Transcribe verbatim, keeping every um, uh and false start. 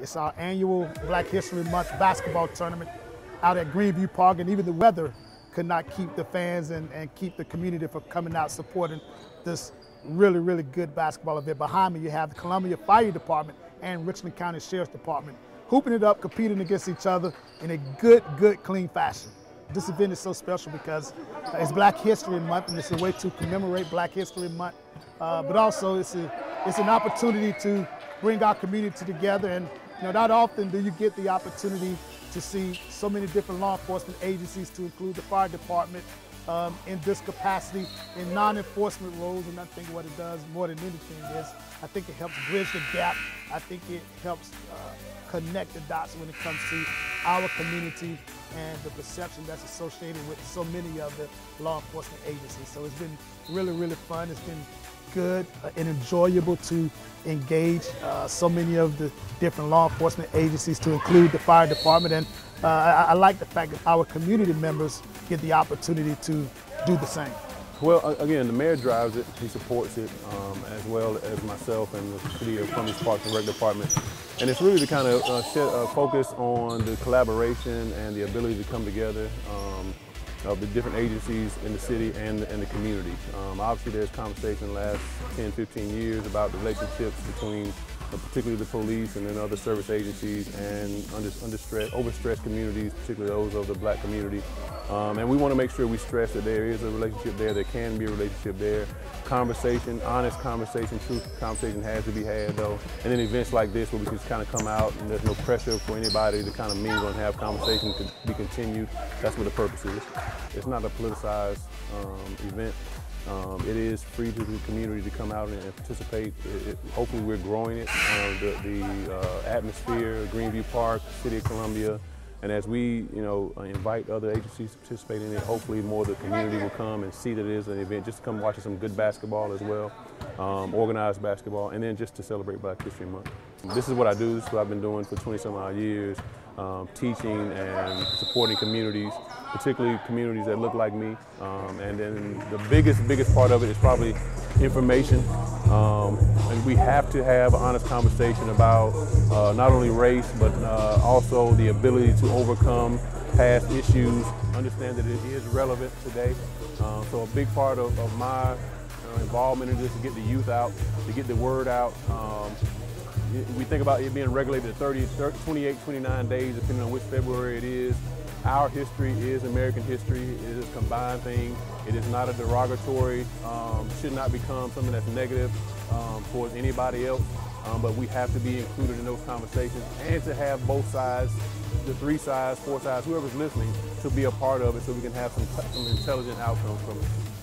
It's our annual Black History Month basketball tournament out at Greenview Park, and even the weather could not keep the fans and, and keep the community from coming out supporting this really, really good basketball event. Behind me, you have the Columbia Fire Department and Richland County Sheriff's Department hooping it up, competing against each other in a good, good, clean fashion. This event is so special because it's Black History Month, and it's a way to commemorate Black History Month, uh, but also it's, a, it's an opportunity to bring our community together. And you know, not often do you get the opportunity to see so many different law enforcement agencies, to include the fire department, um, in this capacity, in non-enforcement roles. And I think what it does more than anything is, I think it helps bridge the gap. I think it helps uh, connect the dots when it comes to our community and the perception that's associated with so many of the law enforcement agencies. So it's been really, really fun. It's been good and enjoyable to engage uh, so many of the different law enforcement agencies, to include the fire department. And uh, I, I like the fact that our community members get the opportunity to do the same. Well, again, the mayor drives it, he supports it, um, as well as myself and the City of Columbia Parks and Rec Department. And it's really to kind of uh, set, uh, focus on the collaboration and the ability to come together um, of the different agencies in the city and, and the community. Um, obviously there's conversation in the last ten, fifteen years about the relationships between uh, particularly the police and then other service agencies and under, under stress, overstressed communities, particularly those of the Black community. Um, and we want to make sure we stress that there is a relationship there, there can be a relationship there. Conversation, honest conversation, truth conversation has to be had though. And then events like this where we just kind of come out and there's no pressure for anybody to kind of mingle and have conversation to be continued. That's what the purpose is. It's not a politicized um, event. Um, it is free to the community to come out and, and participate. It, it, hopefully we're growing it. Uh, the the uh, atmosphere, Greenview Park, City of Columbia. And as we, you know, invite other agencies to participate in it, hopefully more of the community will come and see that it is an event, just to come watch some good basketball as well, um, organized basketball, and then just to celebrate Black History Month. This is what I do, this is what I've been doing for twenty some odd years, um, teaching and supporting communities, particularly communities that look like me. Um, and then the biggest, biggest part of it is probably information. Um, and we have to have an honest conversation about uh, not only race, but uh, also the ability to overcome past issues, understand that it is relevant today. Uh, so a big part of, of my uh, involvement in this is to get the youth out, to get the word out. Um, we think about it being regulated at thirty, thirty, twenty-eight, twenty-nine days, depending on which February it is. Our history is American history. It is a combined thing. It is not a derogatory, um, should not become something that's negative um, for anybody else, um, but we have to be included in those conversations and to have both sides, the three sides, four sides, whoever's listening, to be a part of it so we can have some, some intelligent outcomes from it.